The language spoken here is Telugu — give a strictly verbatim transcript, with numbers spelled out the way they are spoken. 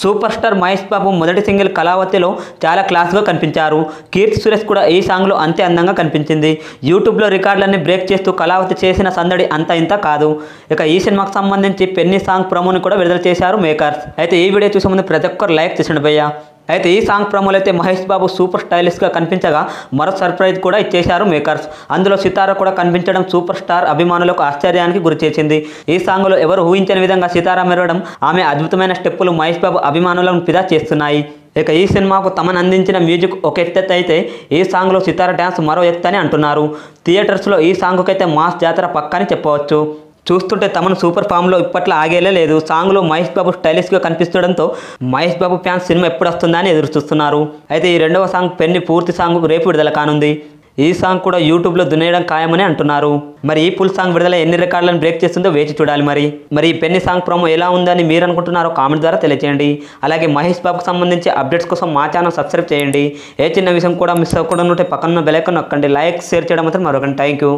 సూపర్ స్టార్ మహేష్ బాబు మొదటి సింగిల్ కలావతిలో చాలా క్లాస్‌గా కనిపించారు. కీర్తి సురేష్ కూడా ఈ సాంగ్ లో అంతే అందంగా కనిపించింది. యూట్యూబ్ లో రికార్డులన్నీ బ్రేక్ చేస్తూ కలావతి చేసిన సందడి అంత ఇంత కాదు. ఇక ఈ సినిమాకి సంబంధించి పెన్ని సాంగ్ ప్రోమోని కూడా విడుదల చేశారు మేకర్స్. అయితే ఈ వీడియో చూసే ముందు ప్రతి ఒక్కరు లైక్ చేయండి భయ్యా. అయితే ఈ సాంగ్ ప్రోమోలో అయితే మహేష్ బాబు సూపర్ స్టైలిష్ గా కనిపించగా మరో సర్ప్రైజ్ కూడా ఇచ్చేశారు మేకర్స్. అందులో సితార కూడా కనిపించడం సూపర్ స్టార్ అభిమానులకు ఆశ్చర్యానికి గురిచేసింది. ఈ సాంగ్ లో ఎవరు ఊహించని విధంగా సితార మెరవడం, ఆమె అద్భుతమైన స్టెప్పులు మహేష్ బాబు అభిమానులను ఫిదా చేస్తున్నాయి. ఇక ఈ సినిమాకు తమను అందించిన మ్యూజిక్ ఒక ఎత్తు అయితే ఈ సాంగ్లో సితార డ్యాన్స్ మరో ఎత్తు అని అంటున్నారు. థియేటర్స్లో ఈ సాంగ్కైతే మాస్ జాతర పక్కని చెప్పవచ్చు. చూస్తుంటే తమను సూపర్ ఫామ్లో ఇప్పట్లో ఆగేలే లేదు. సాంగ్లో మహేష్ బాబు స్టైలిష్గా కనిపిస్తుండడంతో మహేష్ బాబు ఫ్యాన్స్ సినిమా ఎప్పుడు వస్తుందని ఎదురు చూస్తున్నారు. అయితే ఈ రెండవ సాంగ్ పెన్ని పూర్తి సాంగ్ రేపు విడుదల కానుంది. ఈ సాంగ్ కూడా యూట్యూబ్లో దున్నేయడం ఖాయమని అంటున్నారు. మరి ఈ ఫుల్ సాంగ్ విడుదల ఎన్ని రికార్డులను బ్రేక్ చేస్తుందో వేచి చూడాలి. మరి మరి ఈ పెన్ని సాంగ్ ప్రోమో ఎలా ఉందని మీరు అనుకుంటున్నారో కామెంట్ ద్వారా తెలియజేయండి. అలాగే మహేష్ బాబుకు సంబంధించి అప్డేట్స్ కోసం మా ఛానల్ సబ్స్క్రైబ్ చేయండి. ఏ చిన్న విషయం కూడా మిస్ అవ్వకుండా ఉంటే పక్కన బెల్ ఐకాన్ నొక్కండి. లైక్ షేర్ చేయడం మాత్రం మరొకండి. Thank you.